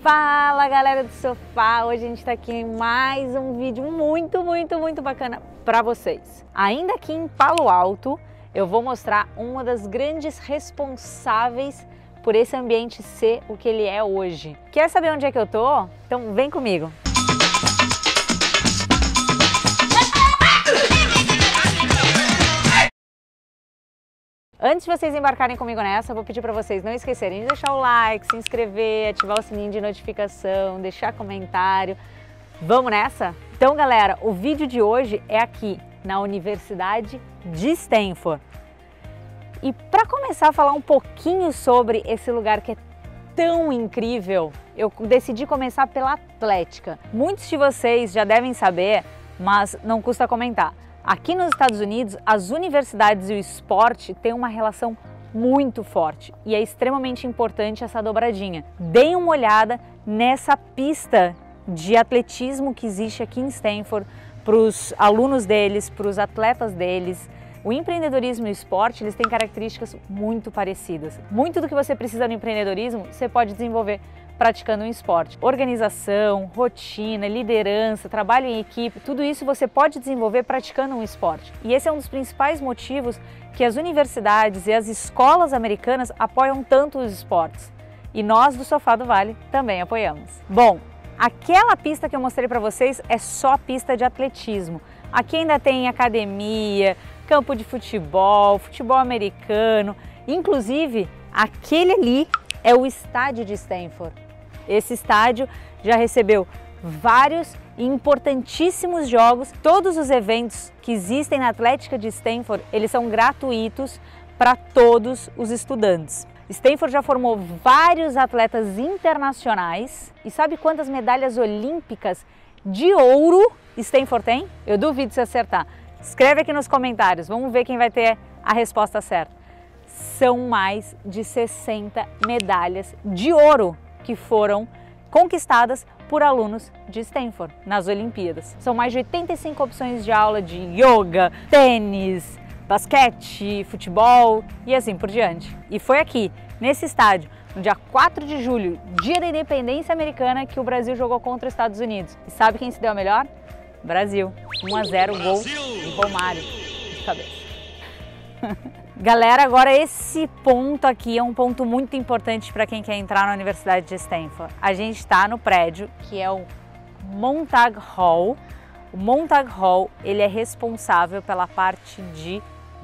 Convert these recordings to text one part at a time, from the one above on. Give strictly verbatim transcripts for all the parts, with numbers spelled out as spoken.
Fala galera do sofá, hoje a gente está aqui em mais um vídeo muito, muito, muito bacana para vocês. Ainda aqui em Palo Alto, eu vou mostrar uma das grandes responsáveis por esse ambiente ser o que ele é hoje. Quer saber onde é que eu tô? Então vem comigo! Antes de vocês embarcarem comigo nessa, eu vou pedir para vocês não esquecerem de deixar o like, se inscrever, ativar o sininho de notificação, deixar comentário. Vamos nessa? Então, galera, o vídeo de hoje é aqui na Universidade de Stanford. E para começar a falar um pouquinho sobre esse lugar que é tão incrível, eu decidi começar pela Atlética. Muitos de vocês já devem saber, mas não custa comentar. Aqui nos Estados Unidos, as universidades e o esporte têm uma relação muito forte e é extremamente importante essa dobradinha. Deem uma olhada nessa pista de atletismo que existe aqui em Stanford para os alunos deles, para os atletas deles. O empreendedorismo e o esporte, eles têm características muito parecidas. Muito do que você precisa no empreendedorismo, você pode desenvolver praticando um esporte. Organização, rotina, liderança, trabalho em equipe, tudo isso você pode desenvolver praticando um esporte. E esse é um dos principais motivos que as universidades e as escolas americanas apoiam tanto os esportes. E nós do Sofá do Vale também apoiamos. Bom, aquela pista que eu mostrei para vocês é só a pista de atletismo. Aqui ainda tem academia, campo de futebol, futebol americano, inclusive aquele ali é o estádio de Stanford. Esse estádio já recebeu vários e importantíssimos jogos. Todos os eventos que existem na Atlética de Stanford, eles são gratuitos para todos os estudantes. Stanford já formou vários atletas internacionais e sabe quantas medalhas olímpicas de ouro Stanford tem? Eu duvido se acertar. Escreve aqui nos comentários, vamos ver quem vai ter a resposta certa. São mais de sessenta medalhas de ouro que foram conquistadas por alunos de Stanford nas Olimpíadas. São mais de oitenta e cinco opções de aula de yoga, tênis, basquete, futebol e assim por diante. E foi aqui, nesse estádio, no dia quatro de julho, dia da independência americana, que o Brasil jogou contra os Estados Unidos. E sabe quem se deu a melhor? Brasil. um a zero, gol de Romário de cabeça. Galera, agora esse ponto aqui é um ponto muito importante para quem quer entrar na Universidade de Stanford. A gente está no prédio que é o Montague Hall. O Montague Hall, ele é responsável pela parte de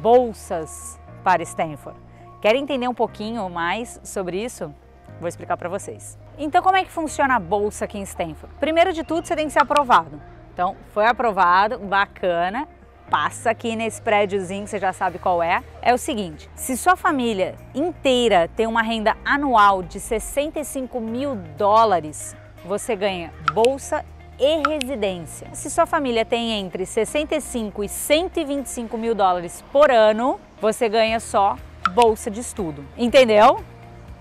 bolsas para Stanford. Querem entender um pouquinho mais sobre isso? Vou explicar para vocês. Então, como é que funciona a bolsa aqui em Stanford? Primeiro de tudo, você tem que ser aprovado. Então, foi aprovado, bacana. Passa aqui nesse prédiozinho que você já sabe qual é. É o seguinte, se sua família inteira tem uma renda anual de sessenta e cinco mil dólares, você ganha bolsa e residência. Se sua família tem entre sessenta e cinco e cento e vinte e cinco mil dólares por ano, você ganha só bolsa de estudo. Entendeu?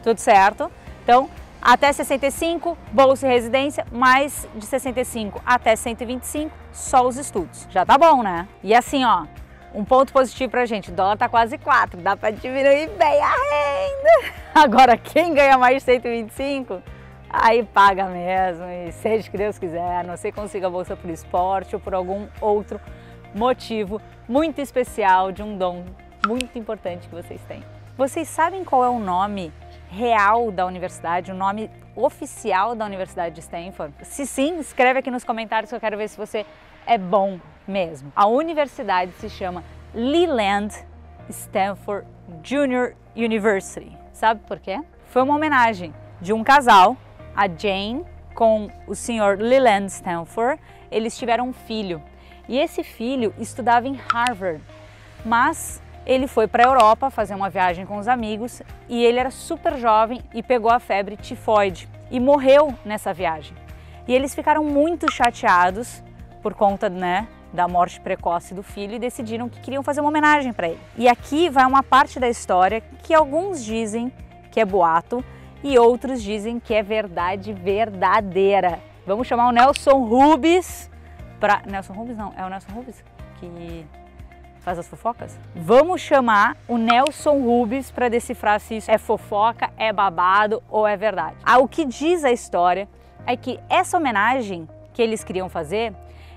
Tudo certo? Então, até sessenta e cinco, bolsa e residência, mais de sessenta e cinco até cento e vinte e cinco, só os estudos. Já tá bom, né? E assim, ó, um ponto positivo pra gente, o dólar tá quase quatro, dá pra diminuir bem a renda. Agora, quem ganha mais de cento e vinte e cinco, aí paga mesmo, e seja o que Deus quiser, a não ser que consiga a bolsa por esporte ou por algum outro motivo muito especial de um dom muito importante que vocês têm. Vocês sabem qual é o nome real da universidade, o nome oficial da Universidade de Stanford? Se sim, escreve aqui nos comentários que eu quero ver se você é bom mesmo. A universidade se chama Leland Stanford Junior University. Sabe por quê? Foi uma homenagem de um casal, a Jane com o senhor Leland Stanford. Eles tiveram um filho e esse filho estudava em Harvard, mas ele foi para a Europa fazer uma viagem com os amigos e ele era super jovem e pegou a febre tifoide e morreu nessa viagem. E eles ficaram muito chateados por conta, né, da morte precoce do filho e decidiram que queriam fazer uma homenagem para ele. E aqui vai uma parte da história que alguns dizem que é boato e outros dizem que é verdade verdadeira. Vamos chamar o Nelson Rubens para... Nelson Rubens não, é o Nelson Rubens que... faz as fofocas? Vamos chamar o Nelson Rubens para decifrar se isso é fofoca, é babado ou é verdade. Ah, o que diz a história é que essa homenagem que eles queriam fazer,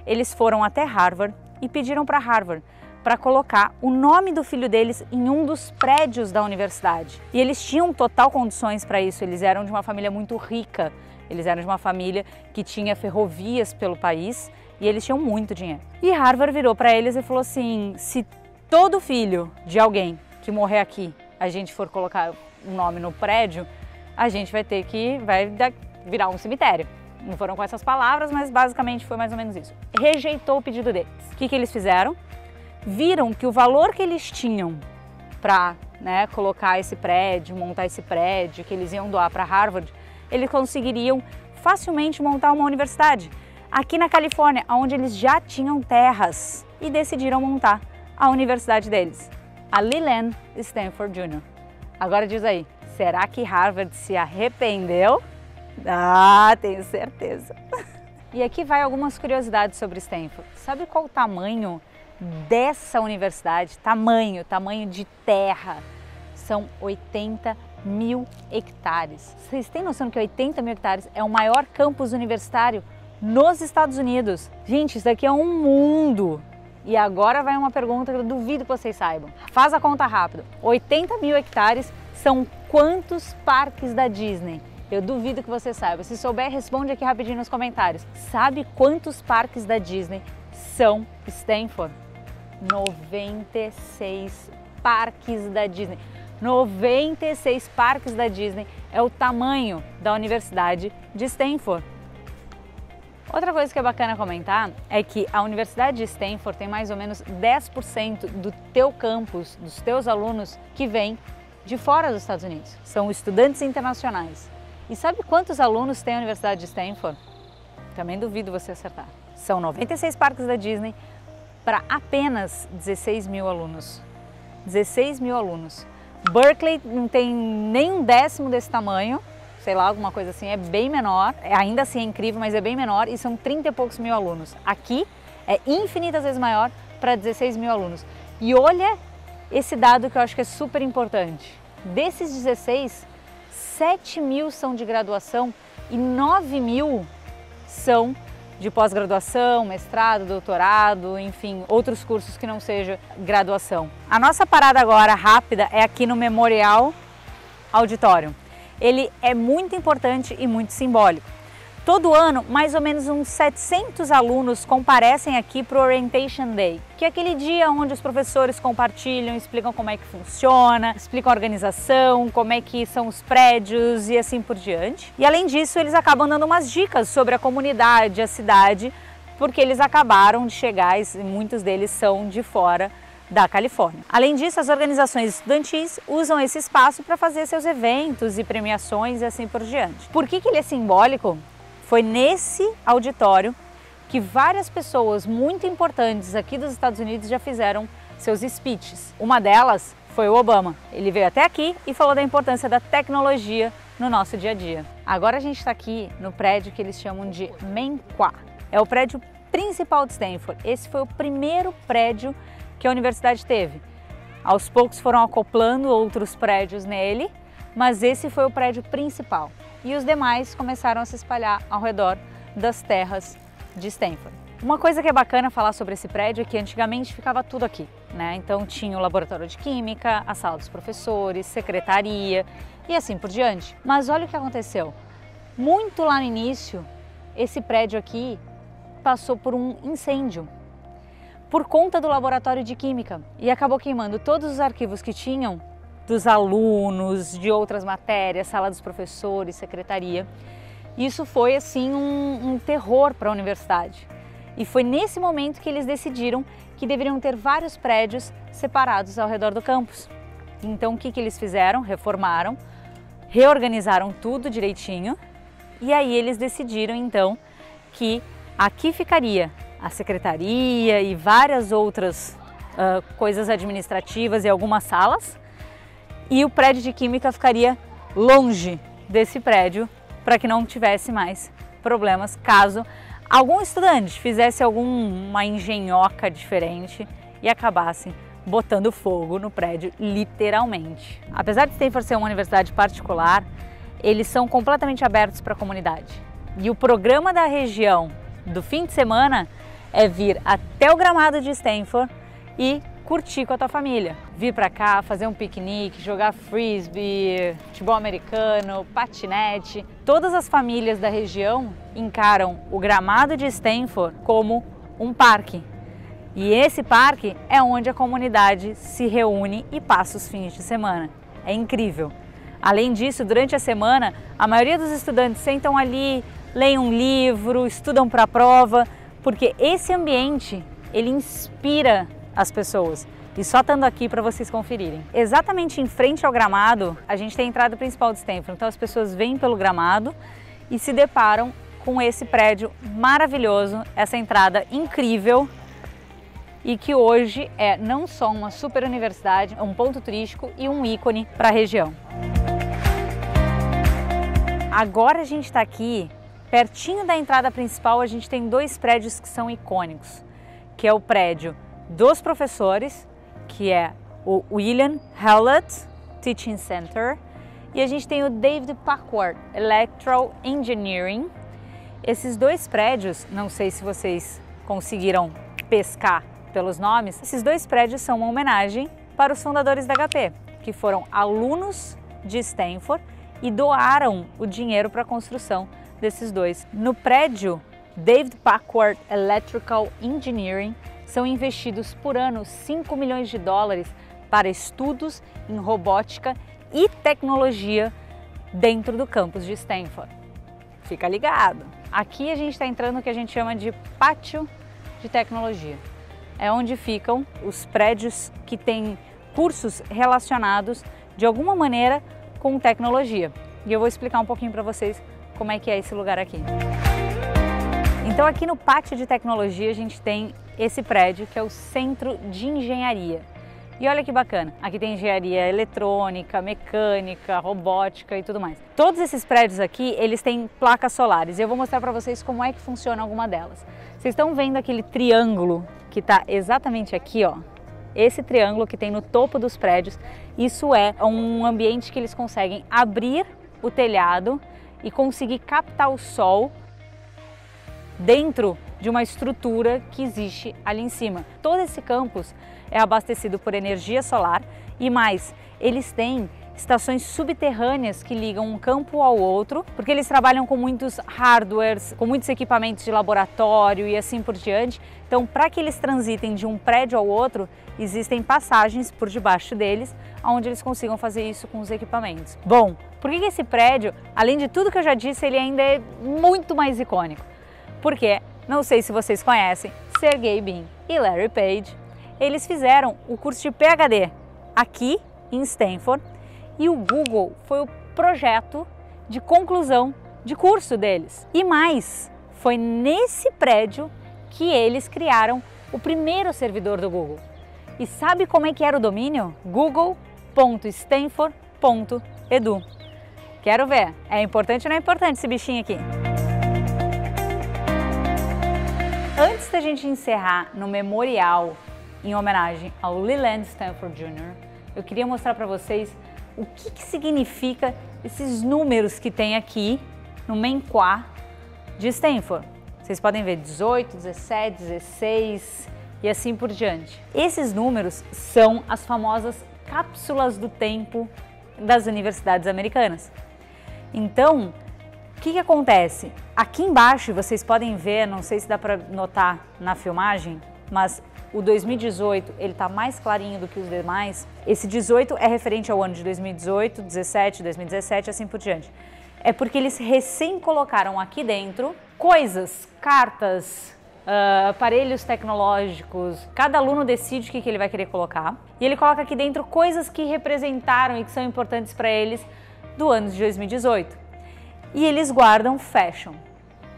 eles foram até Harvard e pediram para Harvard para colocar o nome do filho deles em um dos prédios da universidade. E eles tinham total condições para isso, eles eram de uma família muito rica, eles eram de uma família que tinha ferrovias pelo país e eles tinham muito dinheiro. E Harvard virou para eles e falou assim, se todo filho de alguém que morrer aqui, a gente for colocar um nome no prédio, a gente vai ter que vai virar um cemitério. Não foram com essas palavras, mas basicamente foi mais ou menos isso. Rejeitou o pedido deles. O que, que eles fizeram? Viram que o valor que eles tinham para né, colocar esse prédio, montar esse prédio, que eles iam doar para Harvard, eles conseguiriam facilmente montar uma universidade aqui na Califórnia, onde eles já tinham terras e decidiram montar a universidade deles, a Leland Stanford Junior Agora diz aí, será que Harvard se arrependeu? Ah, tenho certeza. E aqui vai algumas curiosidades sobre Stanford. Sabe qual o tamanho dessa universidade? Tamanho, tamanho de terra. São oitenta mil hectares. Vocês têm noção que oitenta mil hectares é o maior campus universitário nos Estados Unidos? Gente, isso daqui é um mundo. E agora vai uma pergunta que eu duvido que vocês saibam. Faz a conta rápido. oitenta mil hectares são quantos parques da Disney? Eu duvido que você saiba. Se souber, responde aqui rapidinho nos comentários. Sabe quantos parques da Disney são Stanford? noventa e seis parques da Disney. noventa e seis parques da Disney é o tamanho da Universidade de Stanford. Outra coisa que é bacana comentar é que a Universidade de Stanford tem mais ou menos dez por cento do teu campus, dos teus alunos, que vem de fora dos Estados Unidos. São estudantes internacionais. E sabe quantos alunos tem a Universidade de Stanford? Também duvido você acertar. São noventa e seis parques da Disney para apenas dezesseis mil alunos. dezesseis mil alunos. Berkeley não tem nem um décimo desse tamanho, sei lá, alguma coisa assim, é bem menor. Ainda assim é incrível, mas é bem menor e são trinta e poucos mil alunos. Aqui é infinitas vezes maior para dezesseis mil alunos. E olha esse dado que eu acho que é super importante. Desses dezesseis, sete mil são de graduação e nove mil são de pós-graduação, mestrado, doutorado, enfim, outros cursos que não seja graduação. A nossa parada agora rápida é aqui no Memorial Auditório. Ele é muito importante e muito simbólico. Todo ano, mais ou menos uns setecentos alunos comparecem aqui para o Orientation Day, que é aquele dia onde os professores compartilham, explicam como é que funciona, explicam a organização, como é que são os prédios e assim por diante. E além disso, eles acabam dando umas dicas sobre a comunidade, a cidade, porque eles acabaram de chegar e muitos deles são de fora da Califórnia. Além disso, as organizações estudantis usam esse espaço para fazer seus eventos e premiações e assim por diante. Por que que ele é simbólico? Foi nesse auditório que várias pessoas muito importantes aqui dos Estados Unidos já fizeram seus speeches. Uma delas foi o Obama. Ele veio até aqui e falou da importância da tecnologia no nosso dia a dia. Agora a gente está aqui no prédio que eles chamam de Main Quad. É o prédio principal de Stanford. Esse foi o primeiro prédio que a universidade teve. Aos poucos foram acoplando outros prédios nele, mas esse foi o prédio principal. E os demais começaram a se espalhar ao redor das terras de Stanford. Uma coisa que é bacana falar sobre esse prédio é que antigamente ficava tudo aqui, né? Então tinha o laboratório de química, a sala dos professores, secretaria e assim por diante. Mas olha o que aconteceu. Muito lá no início, esse prédio aqui passou por um incêndio por conta do laboratório de química e acabou queimando todos os arquivos que tinham dos alunos, de outras matérias, sala dos professores, secretaria. Isso foi assim um, um terror para a universidade. E foi nesse momento que eles decidiram que deveriam ter vários prédios separados ao redor do campus. Então o que, que eles fizeram? Reformaram, reorganizaram tudo direitinho e aí eles decidiram então que aqui ficaria a secretaria e várias outras uh, coisas administrativas e algumas salas. E o prédio de química ficaria longe desse prédio para que não tivesse mais problemas caso algum estudante fizesse alguma engenhoca diferente e acabassem botando fogo no prédio, literalmente. Apesar de Stanford ser uma universidade particular, eles são completamente abertos para a comunidade. E o programa da região do fim de semana é vir até o gramado de Stanford e curtir com a tua família. Vir para cá, fazer um piquenique, jogar frisbee, futebol americano, patinete. Todas as famílias da região encaram o gramado de Stanford como um parque. E esse parque é onde a comunidade se reúne e passa os fins de semana. É incrível. Além disso, durante a semana, a maioria dos estudantes sentam ali, leem um livro, estudam para a prova, porque esse ambiente, ele inspira as pessoas, e só estando aqui para vocês conferirem. Exatamente em frente ao gramado, a gente tem a entrada principal de Stanford, então as pessoas vêm pelo gramado e se deparam com esse prédio maravilhoso, essa entrada incrível, e que hoje é não só uma super universidade, um ponto turístico e um ícone para a região. Agora a gente está aqui, pertinho da entrada principal, a gente tem dois prédios que são icônicos, que é o prédio dos professores, que é o William Hewlett Teaching Center, e a gente tem o David Packard Electrical Engineering. Esses dois prédios, não sei se vocês conseguiram pescar pelos nomes, esses dois prédios são uma homenagem para os fundadores da H P, que foram alunos de Stanford e doaram o dinheiro para a construção desses dois. No prédio David Packard Electrical Engineering, são investidos por ano cinco milhões de dólares para estudos em robótica e tecnologia dentro do campus de Stanford. Fica ligado! Aqui a gente está entrando no que a gente chama de pátio de tecnologia. É onde ficam os prédios que têm cursos relacionados, de alguma maneira, com tecnologia. E eu vou explicar um pouquinho para vocês como é que é esse lugar aqui. Então aqui no pátio de tecnologia a gente tem esse prédio que é o Centro de Engenharia. E olha que bacana, aqui tem engenharia eletrônica, mecânica, robótica e tudo mais. Todos esses prédios aqui, eles têm placas solares e eu vou mostrar para vocês como é que funciona alguma delas. Vocês estão vendo aquele triângulo que está exatamente aqui, ó? Esse triângulo que tem no topo dos prédios, isso é um ambiente que eles conseguem abrir o telhado e conseguir captar o sol dentro de uma estrutura que existe ali em cima. Todo esse campus é abastecido por energia solar e mais, eles têm estações subterrâneas que ligam um campo ao outro, porque eles trabalham com muitos hardwares, com muitos equipamentos de laboratório e assim por diante. Então, para que eles transitem de um prédio ao outro, existem passagens por debaixo deles, onde eles consigam fazer isso com os equipamentos. Bom, por que esse prédio, além de tudo que eu já disse, ele ainda é muito mais icônico? Porque, não sei se vocês conhecem, Sergey Brin e Larry Page, eles fizeram o curso de P H D aqui em Stanford e o Google foi o projeto de conclusão de curso deles. E mais, foi nesse prédio que eles criaram o primeiro servidor do Google. E sabe como é que era o domínio? google ponto stanford ponto edu. Quero ver, é importante ou não é importante esse bichinho aqui? Antes da gente encerrar no memorial em homenagem ao Leland Stanford Junior, eu queria mostrar para vocês o que, que significa esses números que tem aqui no Main Quad de Stanford. Vocês podem ver dezoito, dezessete, dezesseis e assim por diante. Esses números são as famosas cápsulas do tempo das universidades americanas. Então, o que, que acontece? Aqui embaixo vocês podem ver, não sei se dá para notar na filmagem, mas o dois mil e dezoito ele está mais clarinho do que os demais. Esse dezoito é referente ao ano de dois mil e dezoito, dezessete, dois mil e dezessete e assim por diante. É porque eles recém colocaram aqui dentro coisas, cartas, uh, aparelhos tecnológicos. Cada aluno decide o que, que ele vai querer colocar e ele coloca aqui dentro coisas que representaram e que são importantes para eles do ano de dois mil e dezoito. E eles guardam fashion.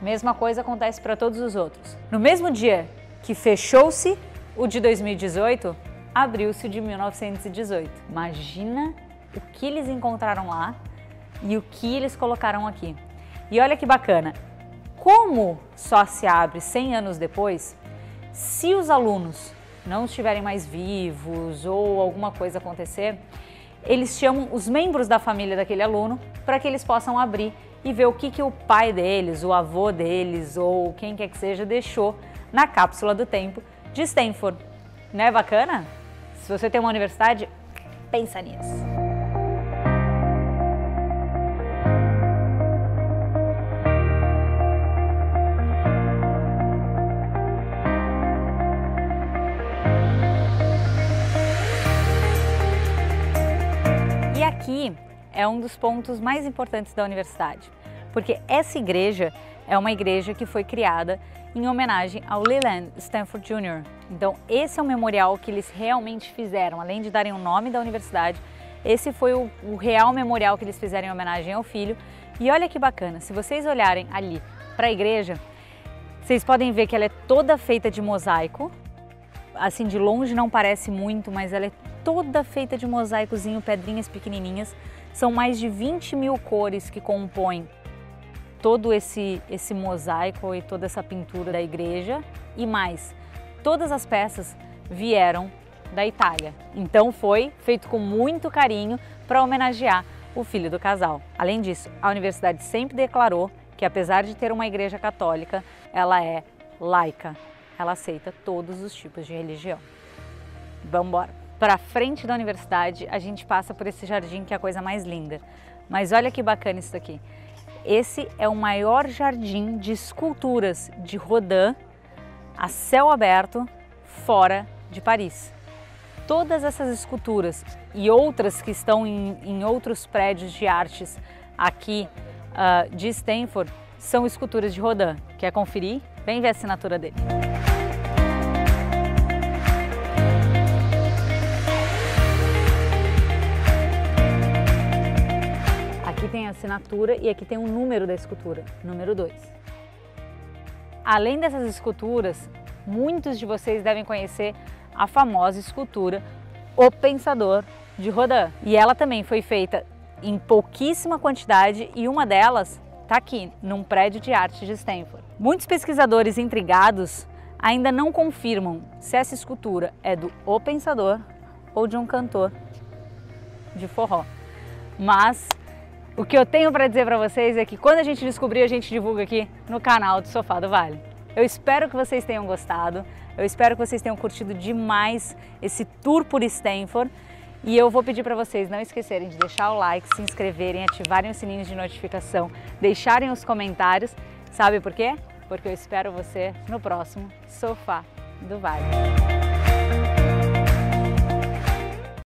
Mesma coisa acontece para todos os outros. No mesmo dia que fechou-se o de dois mil e dezoito, abriu-se o de mil novecentos e dezoito. Imagina o que eles encontraram lá e o que eles colocaram aqui. E olha que bacana, como só se abre cem anos depois, se os alunos não estiverem mais vivos ou alguma coisa acontecer, eles chamam os membros da família daquele aluno para que eles possam abrir e ver o que, que o pai deles, o avô deles ou quem quer que seja deixou na cápsula do tempo de Stanford. Não é bacana? Se você tem uma universidade, pensa nisso. E aqui é um dos pontos mais importantes da universidade, porque essa igreja é uma igreja que foi criada em homenagem ao Leland Stanford Junior Então, esse é o memorial que eles realmente fizeram, além de darem o nome da universidade, esse foi o, o real memorial que eles fizeram em homenagem ao filho. E olha que bacana, se vocês olharem ali para a igreja, vocês podem ver que ela é toda feita de mosaico, assim de longe não parece muito, mas ela é toda feita de mosaicozinho, pedrinhas pequenininhas, são mais de vinte mil cores que compõem todo esse, esse mosaico e toda essa pintura da igreja e mais. Todas as peças vieram da Itália, então foi feito com muito carinho para homenagear o filho do casal. Além disso, a universidade sempre declarou que, apesar de ter uma igreja católica, ela é laica, ela aceita todos os tipos de religião. Vamos embora! Para frente da universidade, a gente passa por esse jardim que é a coisa mais linda, mas olha que bacana isso daqui. Esse é o maior jardim de esculturas de Rodin a céu aberto fora de Paris. Todas essas esculturas e outras que estão em, em outros prédios de artes aqui uh, de Stanford são esculturas de Rodin. Quer conferir? Vem ver a assinatura dele. Aqui tem a assinatura e aqui tem o número da escultura, número dois. Além dessas esculturas, muitos de vocês devem conhecer a famosa escultura O Pensador, de Rodin. E ela também foi feita em pouquíssima quantidade e uma delas está aqui, num prédio de arte de Stanford. Muitos pesquisadores intrigados ainda não confirmam se essa escultura é do O Pensador ou de um cantor de forró. Mas o que eu tenho para dizer para vocês é que quando a gente descobrir, a gente divulga aqui no canal do Sofá do Vale. Eu espero que vocês tenham gostado, eu espero que vocês tenham curtido demais esse tour por Stanford e eu vou pedir para vocês não esquecerem de deixar o like, se inscreverem, ativarem o sininho de notificação, deixarem os comentários. Sabe por quê? Porque eu espero você no próximo Sofá do Vale.